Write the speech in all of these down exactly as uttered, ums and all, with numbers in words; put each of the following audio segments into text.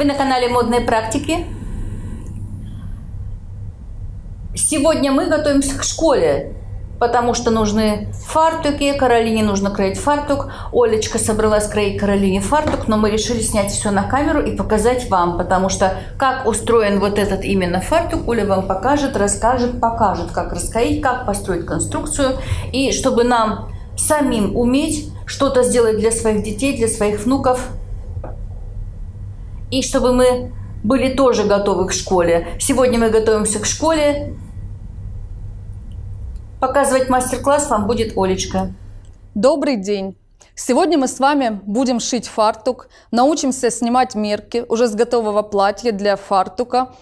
Вы на канале «Модные практики». Сегодня мы готовимся к школе, потому что нужны фартуки. Каролине нужно кроить фартук. Олечка собралась кроить Каролине фартук, но мы решили снять все на камеру и показать вам, потому что как устроен вот этот именно фартук, Оля вам покажет, расскажет, покажет, как раскроить, как построить конструкцию. И чтобы нам самим уметь что-то сделать для своих детей, для своих внуков, и чтобы мы были тоже готовы к школе. Сегодня мы готовимся к школе. Показывать мастер-класс вам будет Олечка. Добрый день! Сегодня мы с вами будем шить фартук, научимся снимать мерки уже с готового платья для фартука,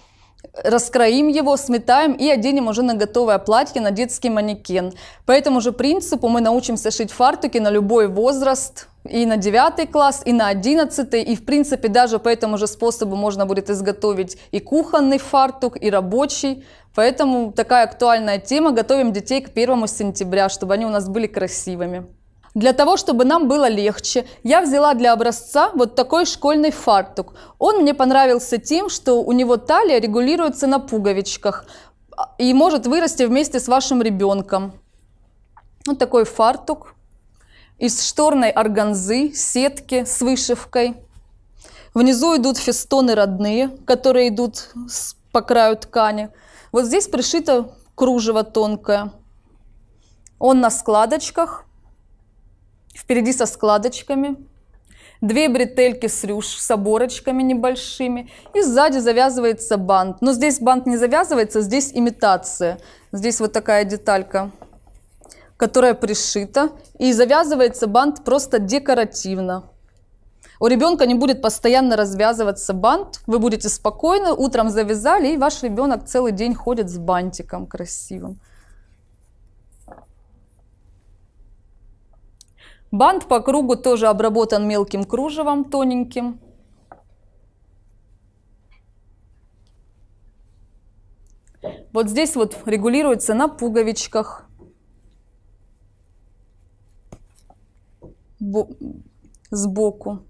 раскроим его, сметаем и оденем уже на готовое платье, на детский манекен. По этому же принципу мы научимся шить фартуки на любой возраст, и на девятый класс, и на одиннадцатый, и в принципе даже по этому же способу можно будет изготовить и кухонный фартук, и рабочий. Поэтому такая актуальная тема. Готовим детей к первому сентября, чтобы они у нас были красивыми. Для того, чтобы нам было легче, я взяла для образца вот такой школьный фартук. Он мне понравился тем, что у него талия регулируется на пуговичках и может вырасти вместе с вашим ребенком. Вот такой фартук из шторной органзы, сетки с вышивкой. Внизу идут фестоны родные, которые идут по краю ткани. Вот здесь пришито кружево тонкое. Он на складочках. Впереди со складочками, две бретельки с рюш с оборочками небольшими, и сзади завязывается бант. Но здесь бант не завязывается, здесь имитация. Здесь вот такая деталька, которая пришита, и завязывается бант просто декоративно. У ребенка не будет постоянно развязываться бант, вы будете спокойно, утром завязали, и ваш ребенок целый день ходит с бантиком красивым. Бант по кругу тоже обработан мелким кружевом тоненьким. Вот здесь вот регулируется на пуговичках. Сбоку.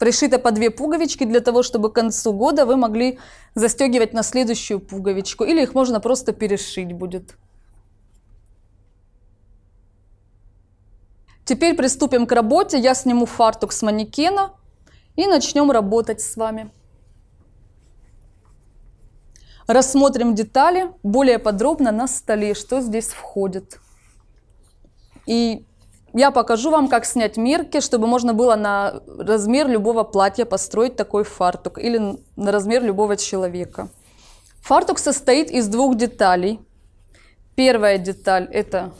Пришито по две пуговички для того, чтобы к концу года вы могли застегивать на следующую пуговичку. Или их можно просто перешить будет. Теперь приступим к работе. Я сниму фартук с манекена и начнем работать с вами. Рассмотрим детали более подробно на столе, что здесь входит. И я покажу вам, как снять мерки, чтобы можно было на размер любого платья построить такой фартук или на размер любого человека. Фартук состоит из двух деталей. Первая деталь – это...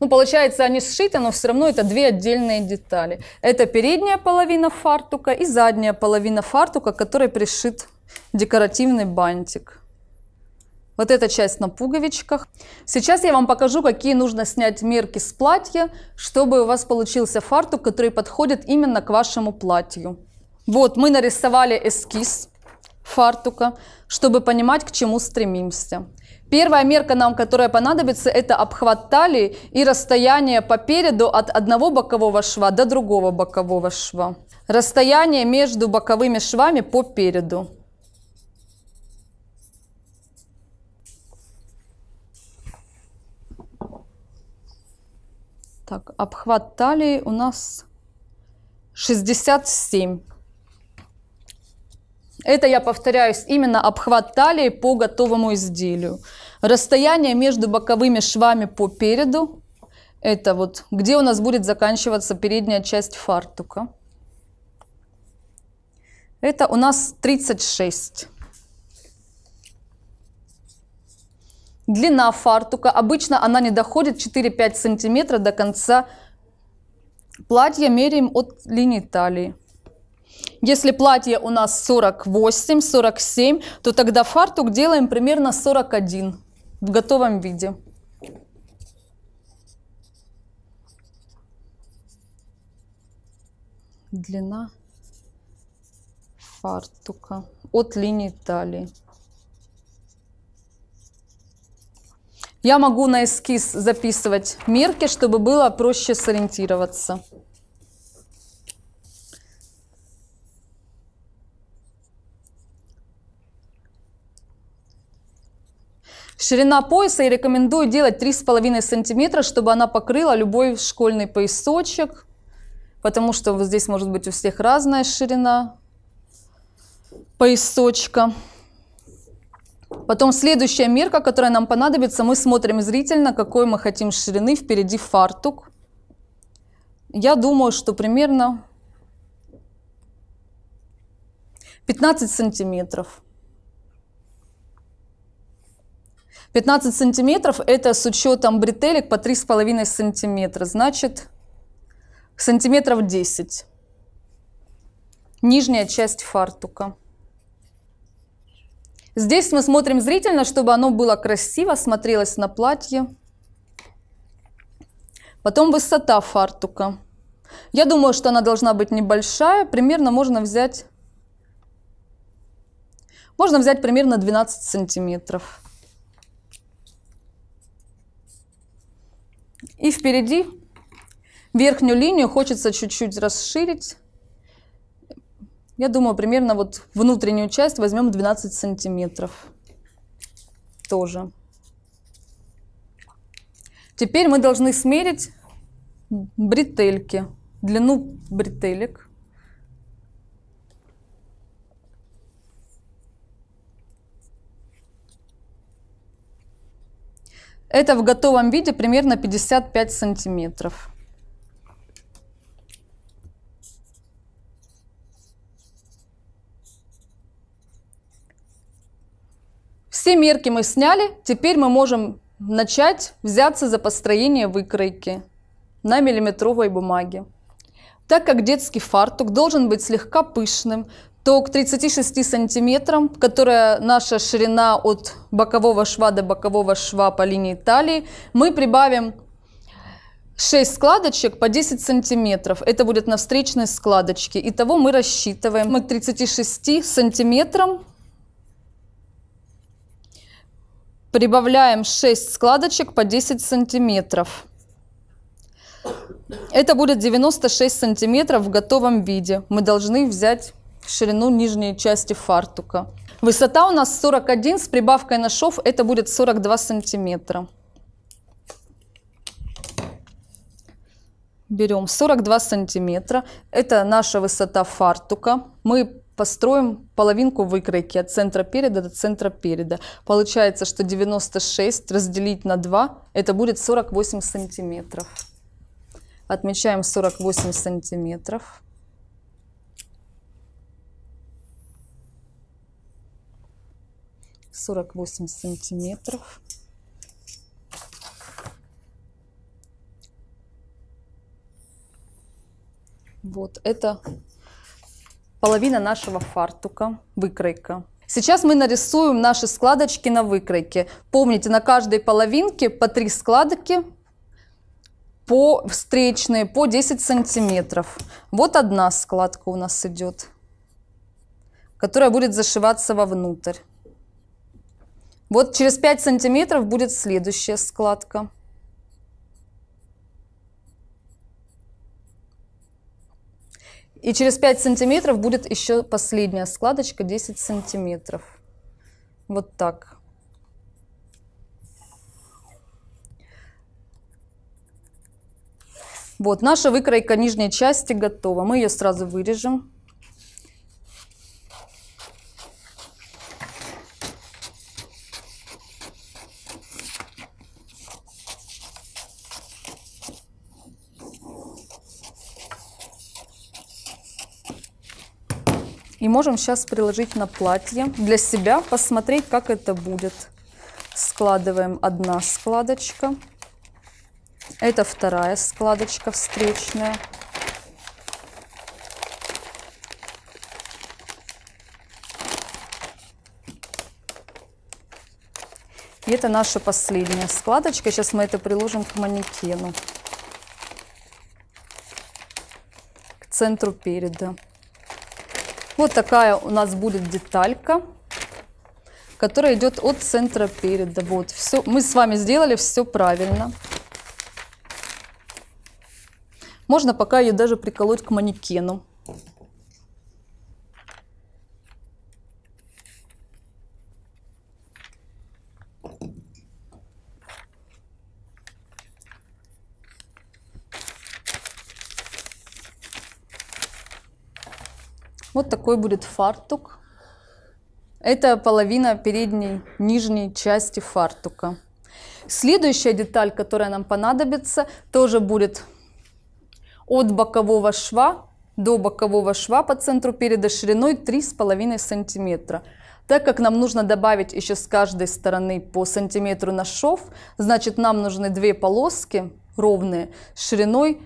Ну, получается, они сшиты, но все равно это две отдельные детали. Это передняя половина фартука и задняя половина фартука, к которой пришит декоративный бантик. Вот эта часть на пуговичках. Сейчас я вам покажу, какие нужно снять мерки с платья, чтобы у вас получился фартук, который подходит именно к вашему платью. Вот мы нарисовали эскиз фартука, чтобы понимать, к чему стремимся. Первая мерка нам, которая понадобится, это обхват талии и расстояние по переду от одного бокового шва до другого бокового шва. Расстояние между боковыми швами по переду. Так, обхват талии у нас шестьдесят семь. Это, я повторяюсь, именно обхват талии по готовому изделию. Расстояние между боковыми швами по переду. Это вот где у нас будет заканчиваться передняя часть фартука. Это у нас тридцать шесть. Длина фартука. Обычно она не доходит четыре-пять сантиметров до конца платья. Меряем от линии талии. Если платье у нас сорок восемь сорок семь, то тогда фартук делаем примерно сорок один в готовом виде. Длина фартука от линии талии. Я могу на эскиз записывать мерки, чтобы было проще сориентироваться. Ширина пояса я рекомендую делать три с половиной сантиметра, чтобы она покрыла любой школьный поясочек, потому что вот здесь может быть у всех разная ширина поясочка. Потом следующая мерка, которая нам понадобится, мы смотрим зрительно, какой мы хотим ширины впереди фартук. Я думаю, что примерно пятнадцать сантиметров. пятнадцать сантиметров это с учетом бретелек по три с половиной сантиметра, значит сантиметров десять. Нижняя часть фартука. Здесь мы смотрим зрительно, чтобы оно было красиво, смотрелось на платье. Потом высота фартука. Я думаю, что она должна быть небольшая. Примерно можно взять, можно взять примерно двенадцать сантиметров. И впереди верхнюю линию хочется чуть-чуть расширить. Я думаю, примерно вот внутреннюю часть возьмем двенадцать сантиметров. Тоже. Теперь мы должны смерить бретельки, длину бретелек. Это в готовом виде примерно пятьдесят пять сантиметров. Все мерки мы сняли, теперь мы можем начать взяться за построение выкройки на миллиметровой бумаге. Так как детский фартук должен быть слегка пышным, то к тридцати шести сантиметрам, которая наша ширина от бокового шва до бокового шва по линии талии, мы прибавим шесть складочек по десять сантиметров. Это будет на встречной складочке. Итого мы рассчитываем. Мы к тридцати шести сантиметрам прибавляем шесть складочек по десять сантиметров. Это будет девяносто шесть сантиметров в готовом виде. Мы должны взять ширину нижней части фартука. Высота у нас сорок один, с прибавкой на шов это будет сорок два сантиметра. Берем сорок два сантиметра. Это наша высота фартука. Мы построим половинку выкройки от центра переда до центра переда. Получается, что девяносто шесть разделить на два, это будет сорок восемь сантиметров. Отмечаем сорок восемь сантиметров. сорок восемь сантиметров. Вот это половина нашего фартука, выкройка. Сейчас мы нарисуем наши складочки на выкройке. Помните, на каждой половинке по три складки, по встречные, по десять сантиметров. Вот одна складка у нас идет, которая будет зашиваться вовнутрь. Вот через пять сантиметров будет следующая складка. И через пять сантиметров будет еще последняя складочка, десять сантиметров. Вот так. Вот, наша выкройка нижней части готова. Мы ее сразу вырежем. И можем сейчас приложить на платье для себя, посмотреть, как это будет. Складываем одна складочка. Это вторая складочка встречная. И это наша последняя складочка. Сейчас мы это приложим к манекену, к центру переда. Вот такая у нас будет деталька, которая идет от центра переда. Вот, все, мы с вами сделали все правильно. Можно пока ее даже приколоть к манекену. Вот такой будет фартук. Это половина передней, нижней части фартука. Следующая деталь, которая нам понадобится, тоже будет от бокового шва до бокового шва по центру переда шириной три с половиной сантиметра. Так как нам нужно добавить еще с каждой стороны по сантиметру на шов, значит, нам нужны две полоски ровные шириной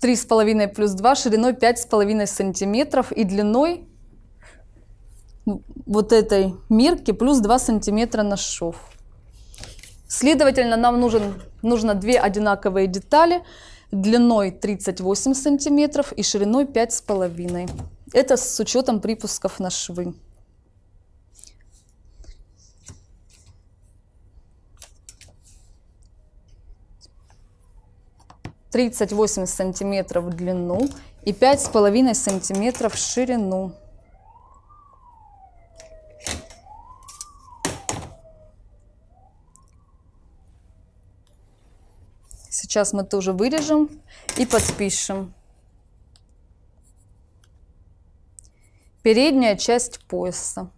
три с половиной плюс два, шириной пять с половиной сантиметров и длиной вот этой мерки плюс два сантиметра на шов. Следовательно, нам нужен, нужно две одинаковые детали длиной тридцать восемь сантиметров и шириной пять с половиной. Это с учетом припусков на швы. тридцать восемь сантиметров в длину и пять с половиной сантиметров в ширину. Сейчас мы тоже вырежем и подпишем. Передняя часть пояса.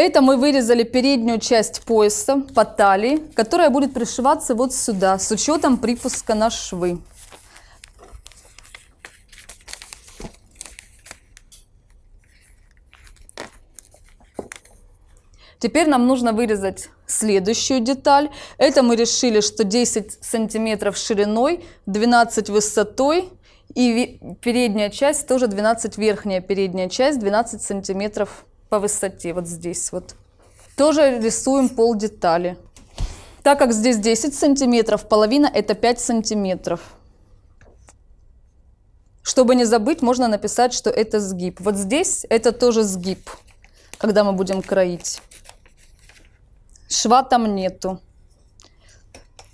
Это мы вырезали переднюю часть пояса по талии, которая будет пришиваться вот сюда, с учетом припуска на швы. Теперь нам нужно вырезать следующую деталь. Это мы решили, что десять сантиметров шириной, двенадцать высотой и передняя часть тоже двенадцать, верхняя передняя часть двенадцать сантиметров по высоте, вот здесь вот. Тоже рисуем пол детали. Так как здесь десять сантиметров, половина это пять сантиметров. Чтобы не забыть, можно написать, что это сгиб. Вот здесь это тоже сгиб, когда мы будем кроить. Шва там нету.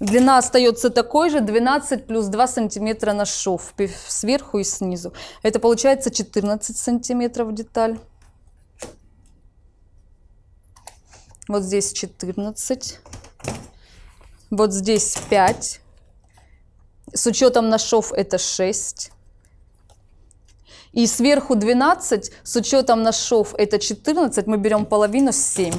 Длина остается такой же, двенадцать плюс два сантиметра на шов, сверху и снизу. Это получается четырнадцать сантиметров деталь. Вот здесь четырнадцать, вот здесь пять, с учетом на шов это шесть, и сверху двенадцать, с учетом на шов это четырнадцать, мы берем половину, семь.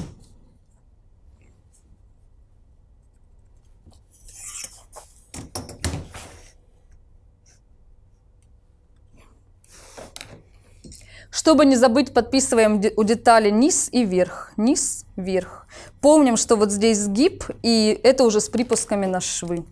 Чтобы не забыть, подписываем у детали низ и верх, низ, верх. Помним, что вот здесь сгиб, и это уже с припусками на швы.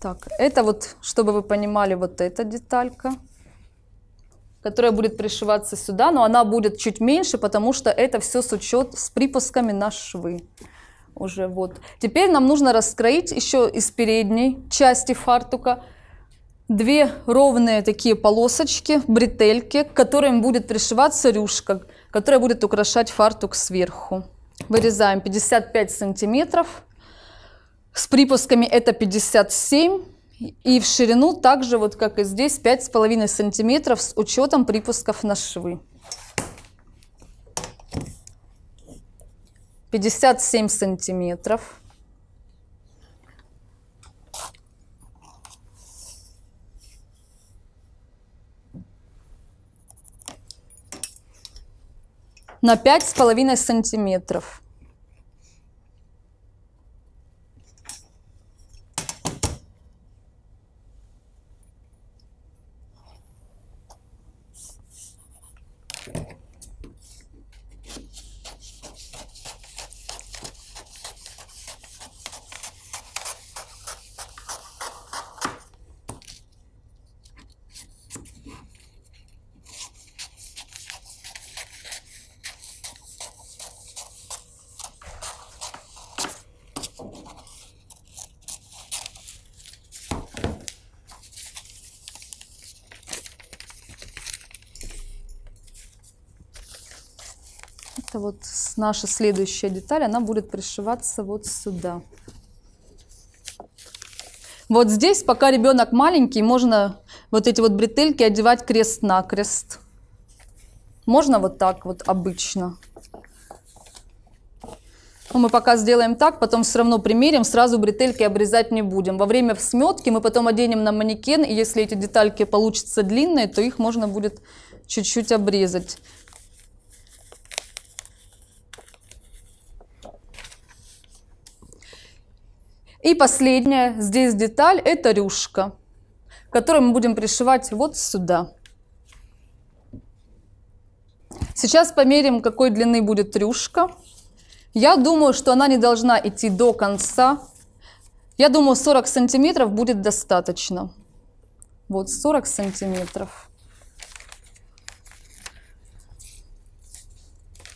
Так, это вот, чтобы вы понимали, вот эта деталька, которая будет пришиваться сюда, но она будет чуть меньше, потому что это все с учет с припусками на швы. Уже вот. Теперь нам нужно раскроить еще из передней части фартука две ровные такие полосочки, бретельки, к которым будет пришиваться рюшка, которая будет украшать фартук сверху. Вырезаем пятьдесят пять сантиметров, с припусками это пятьдесят семь. И в ширину также, вот как и здесь, пять с половиной сантиметров с учетом припусков на швы. пятьдесят семь сантиметров. На пять с половиной сантиметров. это вот наша следующая деталь, она будет пришиваться вот сюда. Вот здесь, пока ребенок маленький, можно вот эти вот бретельки одевать крест-накрест. Можно вот так вот обычно. Но мы пока сделаем так, потом все равно примерим, сразу бретельки обрезать не будем. Во время всметки мы потом оденем на манекен, и если эти детальки получатся длинные, то их можно будет чуть-чуть обрезать. И последняя здесь деталь – это рюшка, которую мы будем пришивать вот сюда. Сейчас померим, какой длины будет рюшка. Я думаю, что она не должна идти до конца. Я думаю, сорок сантиметров будет достаточно. Вот сорок сантиметров.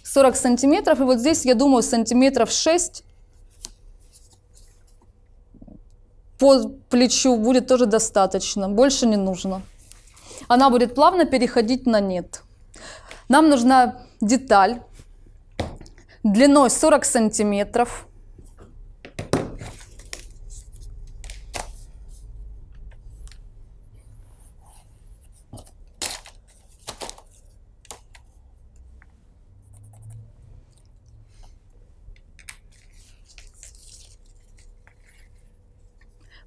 сорок сантиметров, и вот здесь, я думаю, сантиметров шесть. По плечу будет тоже достаточно, больше не нужно. Она будет плавно переходить на нет. Нам нужна деталь длиной сорок сантиметров.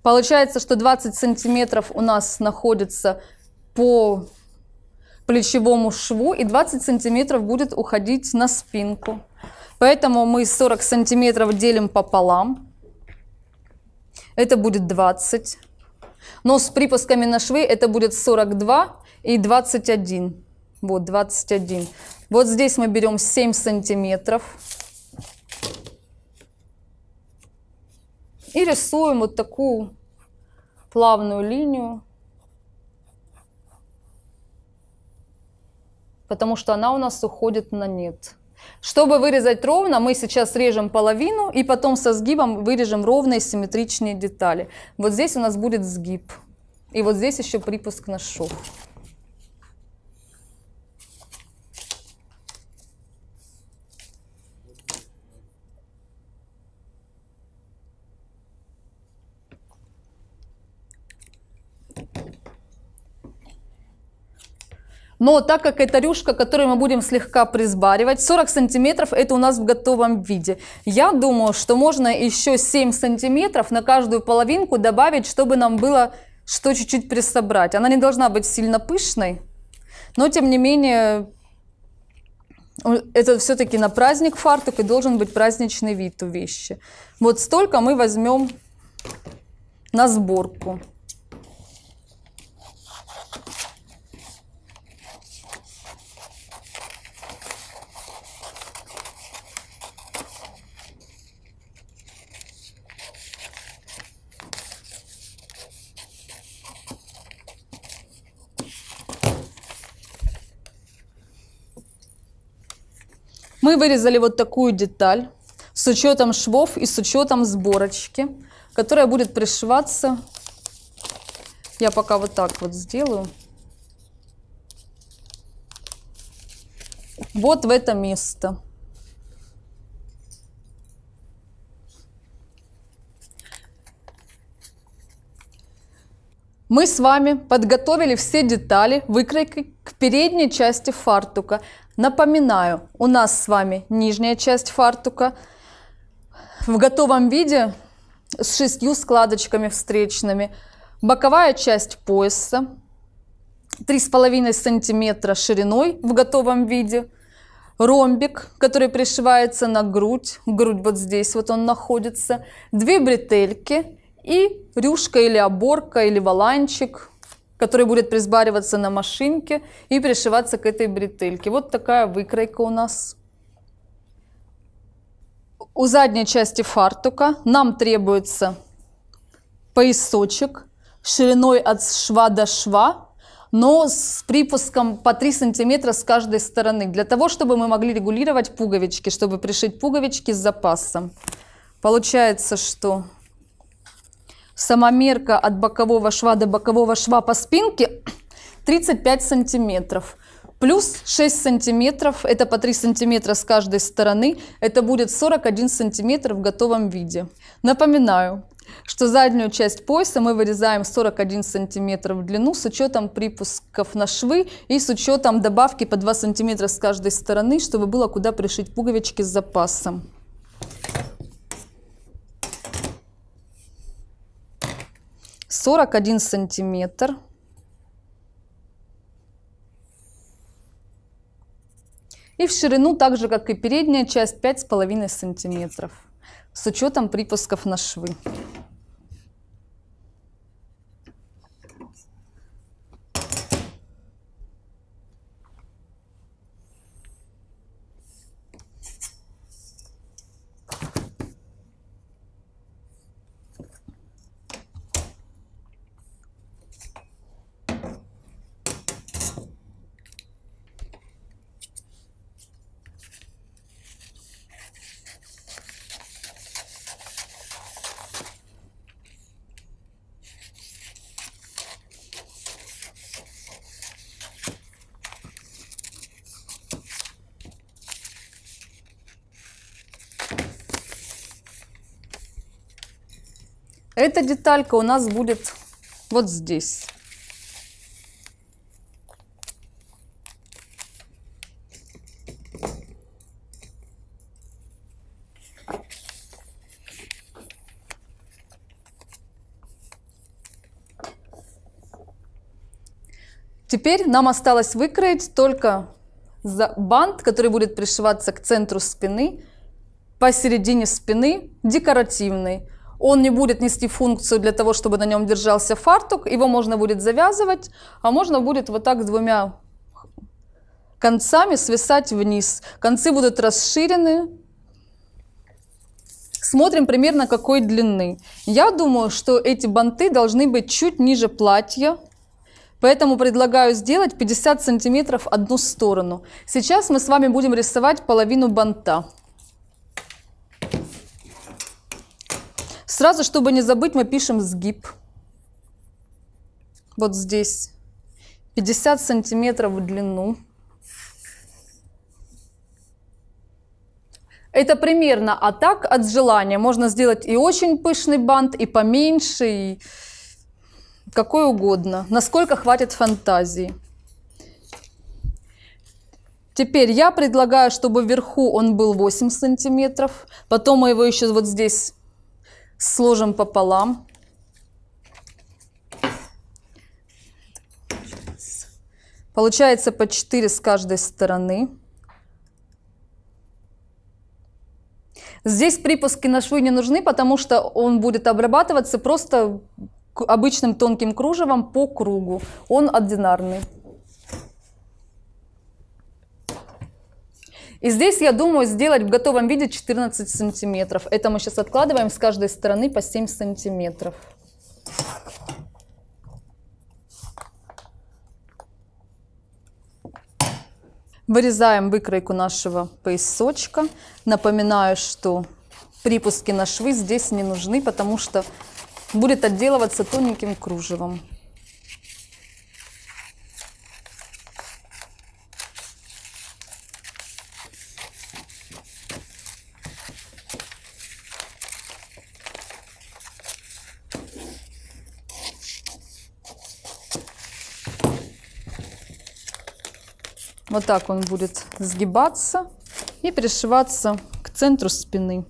Получается, что двадцать сантиметров у нас находится по плечевому шву, и двадцать сантиметров будет уходить на спинку. Поэтому мы сорок сантиметров делим пополам. Это будет двадцать. Но с припусками на швы это будет сорок два и двадцать один. Вот двадцать один. Вот здесь мы берем семь сантиметров. И рисуем вот такую плавную линию, потому что она у нас уходит на нет. Чтобы вырезать ровно, мы сейчас режем половину и потом со сгибом вырежем ровные симметричные детали. Вот здесь у нас будет сгиб. И вот здесь еще припуск на шов. Но так как это рюшка, которую мы будем слегка присбаривать, сорок сантиметров это у нас в готовом виде. Я думаю, что можно еще семь сантиметров на каждую половинку добавить, чтобы нам было что чуть-чуть присобрать. Она не должна быть сильно пышной, но тем не менее это все-таки на праздник фартук и должен быть праздничный вид у вещи. Вот столько мы возьмем на сборку. Мы вырезали вот такую деталь с учетом швов и с учетом сборочки, которая будет пришиваться. Я пока вот так вот сделаю. Вот в это место. Мы с вами подготовили все детали выкройки к передней части фартука. Напоминаю, у нас с вами нижняя часть фартука в готовом виде с шестью складочками встречными, боковая часть пояса три с половиной сантиметра шириной в готовом виде, ромбик, который пришивается на грудь, грудь вот здесь вот он находится, две бретельки и рюшка или оборка или воланчик, который будет присбариваться на машинке и пришиваться к этой бретельке. Вот такая выкройка у нас. У задней части фартука нам требуется поясочек шириной от шва до шва, но с припуском по три сантиметра с каждой стороны, для того, чтобы мы могли регулировать пуговички, чтобы пришить пуговички с запасом. Получается, что сама мерка от бокового шва до бокового шва по спинке тридцать пять сантиметров. Плюс шесть сантиметров, это по три сантиметра с каждой стороны, это будет сорок один сантиметр в готовом виде. Напоминаю, что заднюю часть пояса мы вырезаем сорок один сантиметр в длину с учетом припусков на швы и с учетом добавки по два сантиметра с каждой стороны, чтобы было куда пришить пуговички с запасом. сорок один сантиметр. И в ширину, так же как и передняя часть, пять с половиной сантиметров с учетом припусков на швы. Эта деталька у нас будет вот здесь. Теперь нам осталось выкроить только бант, который будет пришиваться к центру спины, посередине спины, декоративный. Он не будет нести функцию для того, чтобы на нем держался фартук. Его можно будет завязывать, а можно будет вот так двумя концами свисать вниз. Концы будут расширены. Смотрим примерно какой длины. Я думаю, что эти банты должны быть чуть ниже платья. Поэтому предлагаю сделать пятьдесят сантиметров одну сторону. Сейчас мы с вами будем рисовать половину банта. Сразу, чтобы не забыть, мы пишем сгиб. Вот здесь. пятьдесят сантиметров в длину. Это примерно, а так от желания. Можно сделать и очень пышный бант, и поменьше, и какой угодно. Насколько хватит фантазии. Теперь я предлагаю, чтобы вверху он был восемь сантиметров. Потом мы его еще вот здесь сложим пополам. Получается по четыре с каждой стороны. Здесь припуски на швы не нужны, потому что он будет обрабатываться просто обычным тонким кружевом по кругу. Он одинарный. И здесь, я думаю, сделать в готовом виде четырнадцать сантиметров. Это мы сейчас откладываем с каждой стороны по семь сантиметров. Вырезаем выкройку нашего поясочка. Напоминаю, что припуски на швы здесь не нужны, потому что будет отделываться тоненьким кружевом. Вот так он будет сгибаться и пришиваться к центру спины.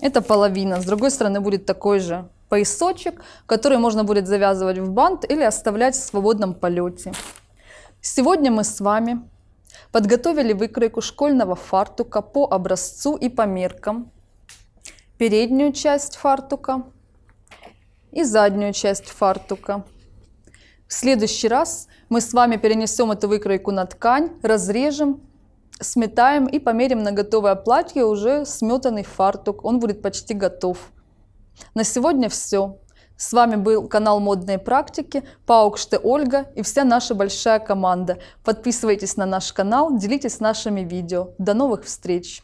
Это половина. С другой стороны будет такой же поясочек, который можно будет завязывать в бант или оставлять в свободном полете. Сегодня мы с вами подготовили выкройку школьного фартука по образцу и по меркам. Переднюю часть фартука и заднюю часть фартука. В следующий раз мы с вами перенесем эту выкройку на ткань, разрежем, сметаем и померим на готовое платье уже сметанный фартук. Он будет почти готов. На сегодня все. С вами был канал «Модные практики», Паукште Ольга и вся наша большая команда. Подписывайтесь на наш канал, делитесь нашими видео. До новых встреч!